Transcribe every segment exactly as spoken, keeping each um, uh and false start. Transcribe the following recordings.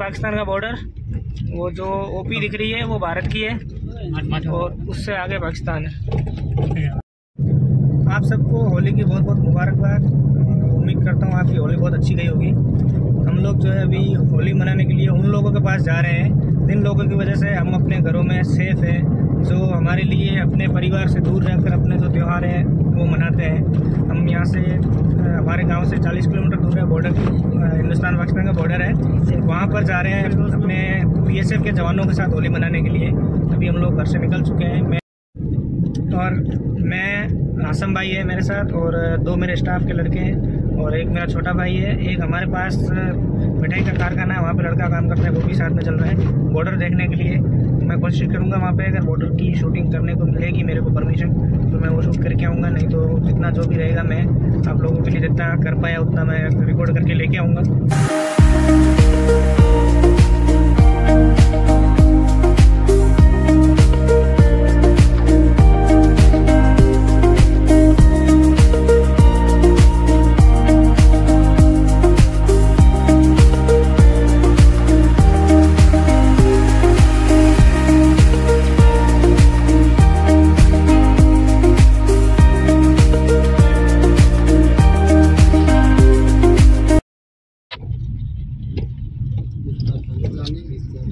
पाकिस्तान का बॉर्डर, वो जो ओपी दिख रही है वो भारत की है और उससे आगे पाकिस्तान है। आप सबको होली की बहुत बहुत मुबारकबाद। उम्मीद करता हूँ आपकी होली बहुत अच्छी गई होगी। हम लोग जो है अभी होली मनाने के लिए उन लोगों के पास जा रहे हैं जिन लोगों की वजह से हम अपने घरों में सेफ़ हैं, जो हमारे लिए अपने परिवार से दूर रहकर अपने जो त्यौहार हैं वो मनाते हैं। हम यहाँ से, हमारे गांव से चालीस किलोमीटर दूर है बॉर्डर, हिंदुस्तान पाकिस्तान का बॉर्डर है, वहाँ पर जा रहे हैं अपने बीएसएफ के जवानों के साथ होली मनाने के लिए। अभी हम लोग घर से निकल चुके हैं, मैं और मैं आसम भाई है मेरे साथ और दो मेरे स्टाफ के लड़के हैं और एक मेरा छोटा भाई है। एक हमारे पास मिठाई का कारखाना है, वहाँ पर लड़का काम करता है, वो भी साथ में चल रहा है बॉर्डर देखने के लिए। मैं कोशिश करूँगा वहाँ पे अगर बॉर्डर की शूटिंग करने को मिलेगी मेरे को परमिशन तो मैं वो शूट करके आऊँगा, नहीं तो जितना जो भी रहेगा मैं आप लोगों के लिए जितना कर पाया उतना मैं रिकॉर्ड करके लेके आऊँगा।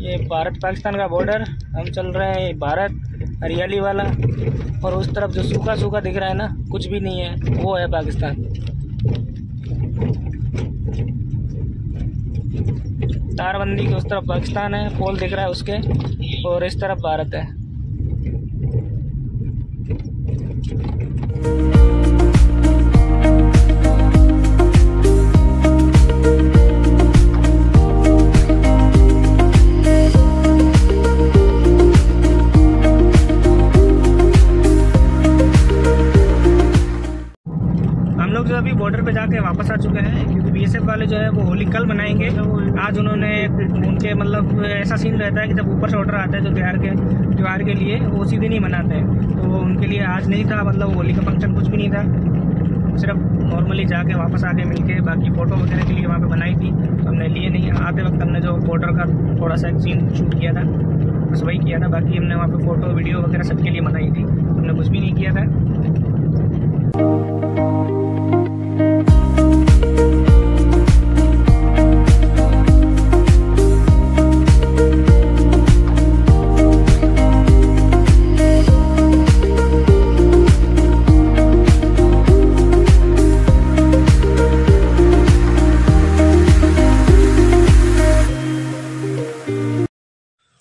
ये भारत पाकिस्तान का बॉर्डर, हम चल रहे हैं भारत हरियाली वाला, और उस तरफ जो सूखा सूखा दिख रहा है ना, कुछ भी नहीं है, वो है पाकिस्तान। तारबंदी के उस तरफ पाकिस्तान है, पोल दिख रहा है उसके, और इस तरफ भारत है। अभी बॉर्डर पे जाके वापस आ चुके हैं क्योंकि बीएसएफ वाले जो है वो होली कल मनाएंगे। आज उन्होंने उनके मतलब ऐसा सीन रहता है कि जब ऊपर से ऑर्डर आता है जो त्यौहार के त्यौहार के लिए, वो उसी दिन ही मनाते हैं, तो उनके लिए आज नहीं था, मतलब होली का फंक्शन कुछ भी नहीं था। सिर्फ नॉर्मली जाके वापस आके मिल के बाकी फ़ोटो वगैरह के लिए वहाँ पर बनाई थी, हमने लिए नहीं। आते वक्त हमने जो बॉर्डर का थोड़ा सा एक सीन शूट किया था बस वही किया था, बाकी हमने वहाँ पर फ़ोटो वीडियो वगैरह सबके लिए बनाई थी, हमने कुछ भी नहीं किया था।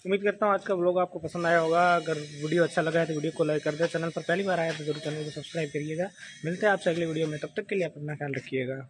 उम्मीद करता हूँ आज का व्लॉग आपको पसंद आया होगा। अगर वीडियो अच्छा लगा है तो वीडियो को लाइक कर दें। चैनल पर पहली बार आया तो जरूर चैनल को सब्सक्राइब करिएगा। मिलते हैं आपसे अगले वीडियो में, तब तक के लिए अपना ख्याल रखिएगा।